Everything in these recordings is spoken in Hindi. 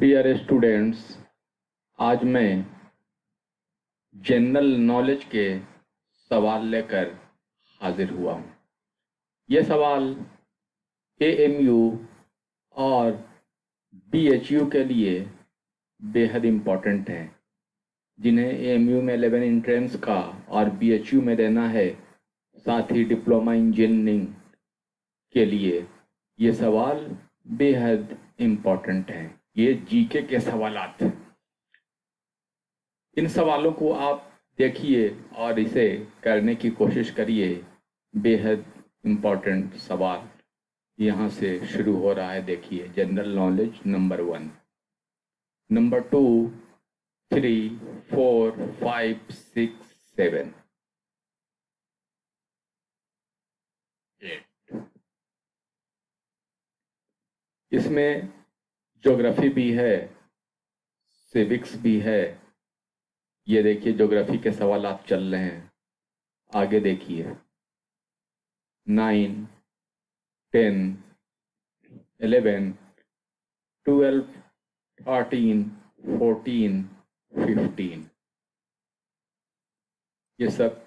डियर स्टूडेंट्स, आज मैं जनरल नॉलेज के सवाल लेकर हाजिर हुआ हूँ। ये सवाल AMU और BHU के लिए बेहद इम्पोर्टेंट हैं, जिन्हें AMU में 11 इंट्रेंस का और BHU में देना है, साथ ही डिप्लोमा इंजीनियरिंग के लिए ये सवाल बेहद इम्पोर्टेंट हैं। ये जीके के सवालात हैं। इन सवालों को आप देखिए और इसे करने की कोशिश करिए। बेहद इम्पोर्टेंट सवाल यहाँ से शुरू हो रहा है। देखिए, जनरल नॉलेज नंबर 1, नंबर 2, 3, 4, 5, 6, 7, 8। इसमें ज्योग्राफी भी है, सिविक्स भी है। ये देखिए, ज्योग्राफी के सवाल आप चल रहे हैं। आगे देखिए, 9, 10, 11, 12, 13, 14, 15, ये सब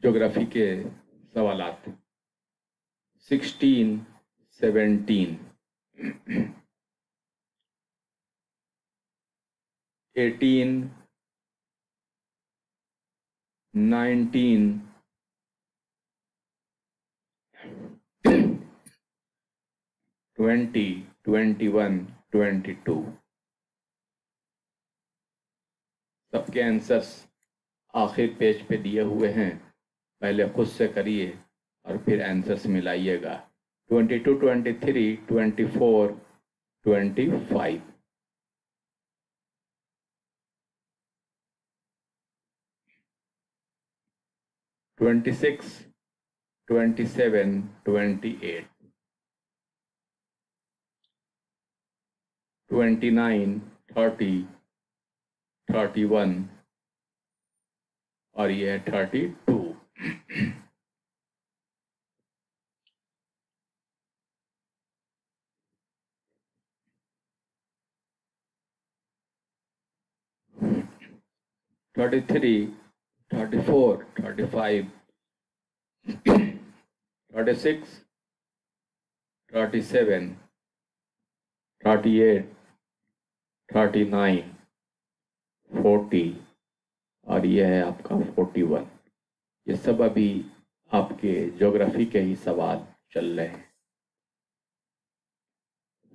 ज्योग्राफी के सवाल आते हैं। 16, 17, 18, 19, 20, 21, 22, सबके आंसर्स आखिर पेज पे दिए हुए हैं। पहले खुद से करिए और फिर आंसर्स मिलाइएगा। 22, 23, 24, 25। Six, 27, 28, 29, 30, 31 और यह 32।33, 34, 35, 36, 37, 38, 39, 40 और यह है आपका 41। ये सब अभी आपके ज्योग्राफी के ही सवाल चल रहे हैं।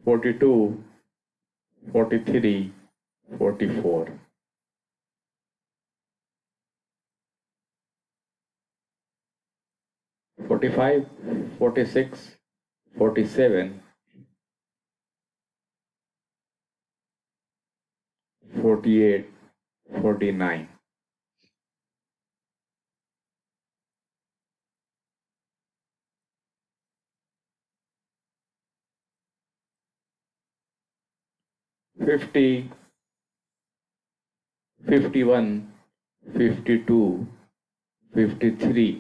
42, 43, 44।45, 46, 47, 48, 49, fifty, 51, 52, 53,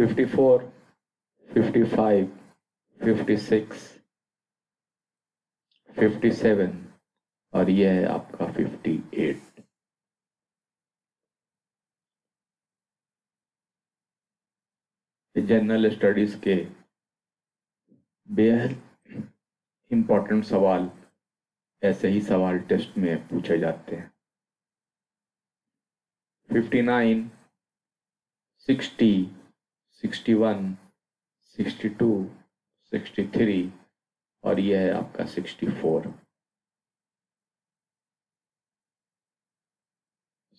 54, 55, 56, 57 और यह है आपका 58। जनरल स्टडीज के बेहद इम्पोर्टेंट सवाल, ऐसे ही सवाल टेस्ट में पूछे जाते हैं। 59, 60, 61, 62, 63 और यह है आपका 64,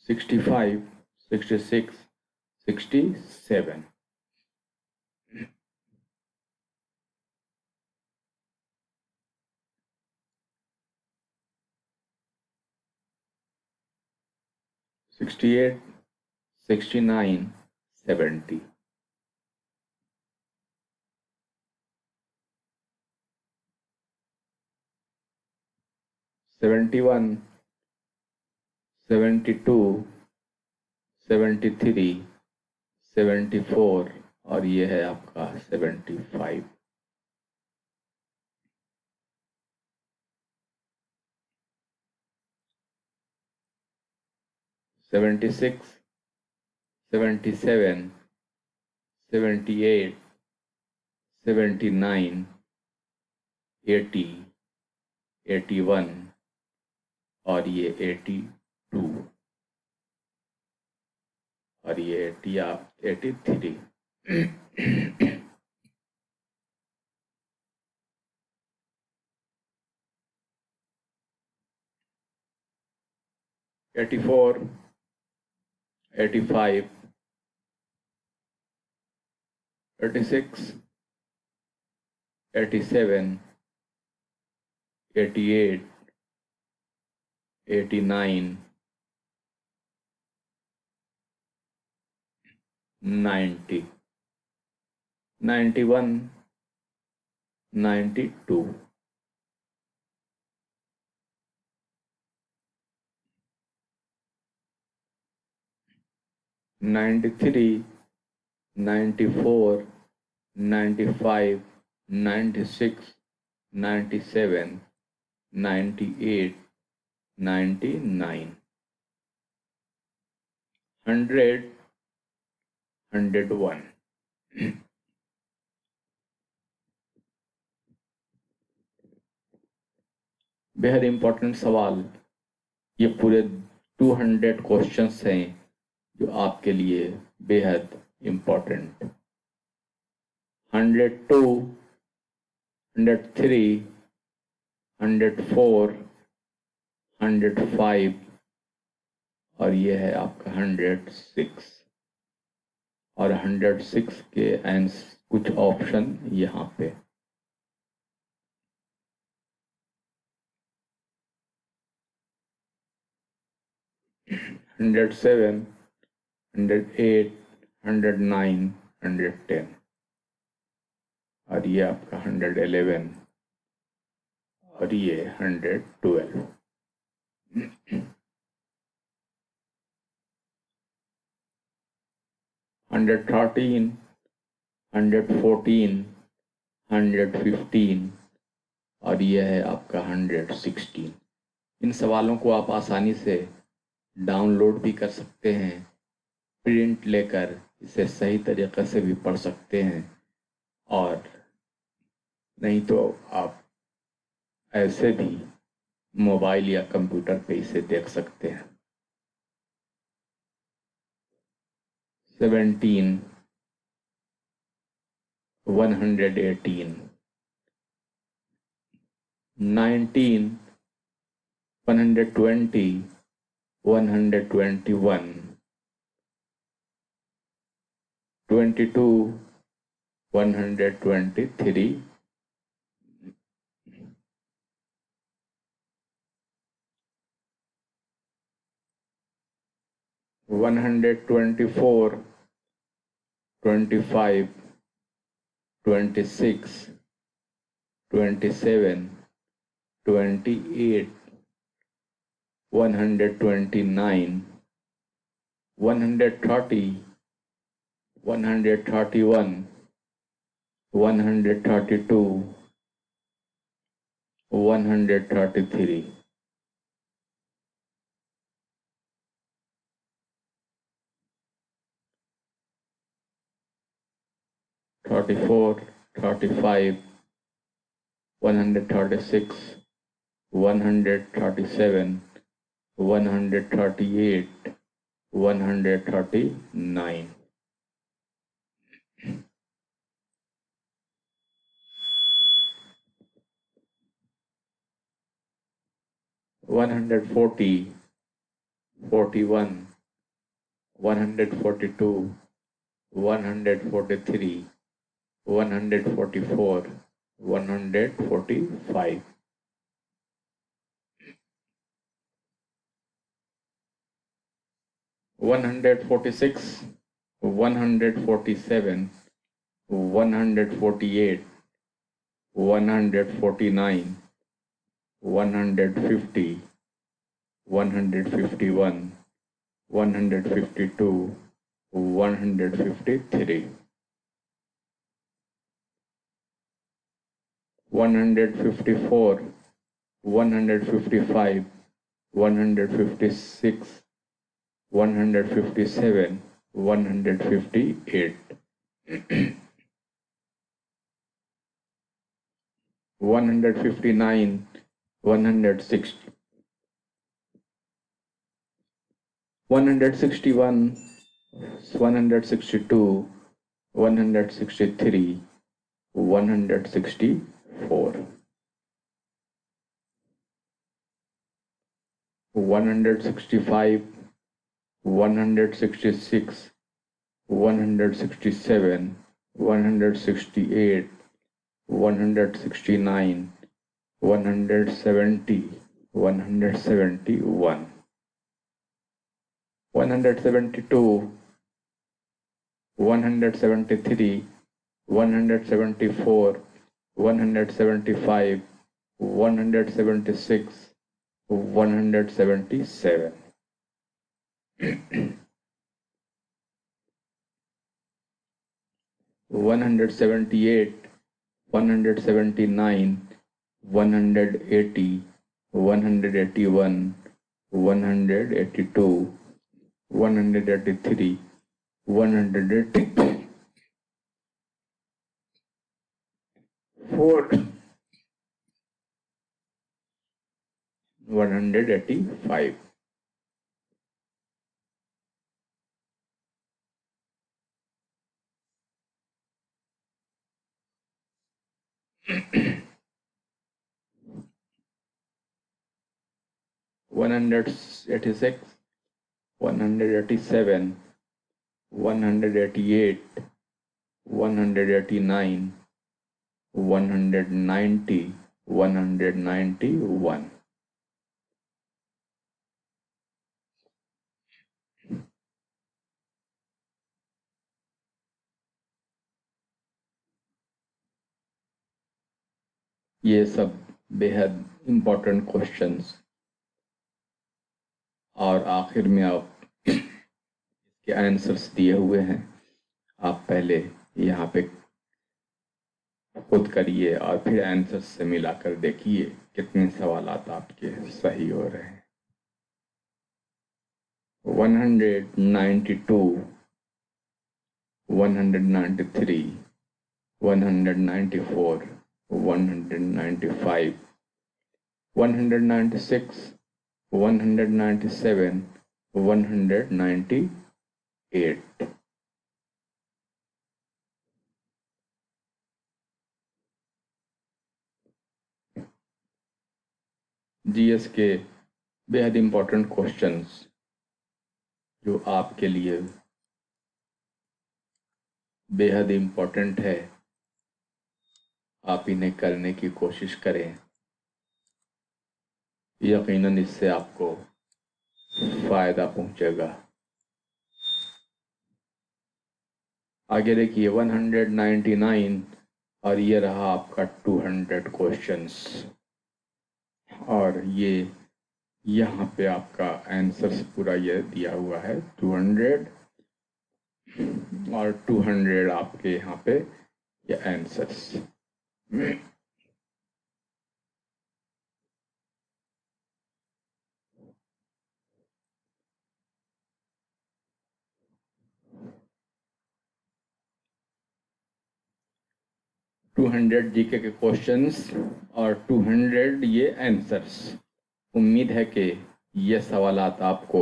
65, 66, 67, 68, 69, 70, 71, 72, 73, 74 और ये है आपका 75। सेवेंटी सिक्स, 77, 78, 79, 80, 81 और ये 82 और ये 80 आप 83। Eighty four 85, 86, 87, 88, 89, 90, 91, 92. Ninety three, 94, 95, 96, 97, 98, 99, 100, 101. बेहद इम्पोर्टेंट सवाल। ये पूरे 200 क्वेश्चंस हैं जो आपके लिए बेहद इम्पोर्टेंट। 102, 103, 104, 105 और ये है आपका 106 और 106 के आंसर कुछ ऑप्शन यहाँ पे। हंड्रेड 108, 109, 110 और ये आपका 111 और ये 112, 113, 114, 115 और ये है आपका 116। इन सवालों को आप आसानी से डाउनलोड भी कर सकते हैं, प्रिंट लेकर इसे सही तरीक़े से भी पढ़ सकते हैं, और नहीं तो आप ऐसे भी मोबाइल या कंप्यूटर पे इसे देख सकते हैं। 17, 118, 19, 120, 121, 22, 123, 124, 25, 26, 27, 28, 129, 130, 131, 132, 133, 34, 35, 136, 137, 138, 139. 140, 41, 142, 143, 144, 145, 146, 147, 148, 149, 150, 151, 152, 153, 154, 155, 156, 157, 158, 159, 160, 161, 162, 163, 164, 165, 166, 167, 168, 169, 170, 171, 172, 173, 174, 175, 176, 177, 178, 179, 180, 181, 182, 183, 184, 185, 186, 187, 188, 189, 190, 191, ये सब बेहद इम्पोर्टेंट क्वेश्चंस और आखिर में आप इसके आंसर्स दिए हुए हैं। आप पहले यहाँ पे खुद करिए और फिर आंसर्स से मिलाकर देखिए कितने सवाल आपके सही हो रहे हैं। 192, 193, 194, 195, 196, 197, 198, जीएस के बेहद इंपॉर्टेंट क्वेश्चंस जो आपके लिए बेहद इंपॉर्टेंट है, आप इन्हें करने की कोशिश करें। यकीनन इससे आपको फायदा पहुंचेगा। आगे देखिए 199 और ये रहा आपका 200 क्वेश्चंस और ये यहाँ पे आपका आंसर्स पूरा ये दिया हुआ है 200 और 200 आपके यहाँ पे ये आंसर्स। 200 जीके के क्वेश्चंस और 200 ये आंसर्स। उम्मीद है कि ये सवालात आपको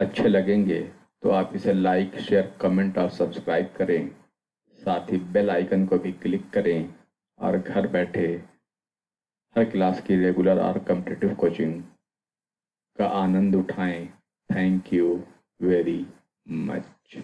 अच्छे लगेंगे, तो आप इसे लाइक, शेयर, कमेंट और सब्सक्राइब करें। साथ ही बेल आइकन को भी क्लिक करें और घर बैठे हर क्लास की रेगुलर और कॉम्पिटिटिव कोचिंग का आनंद उठाएं। Thank you very much.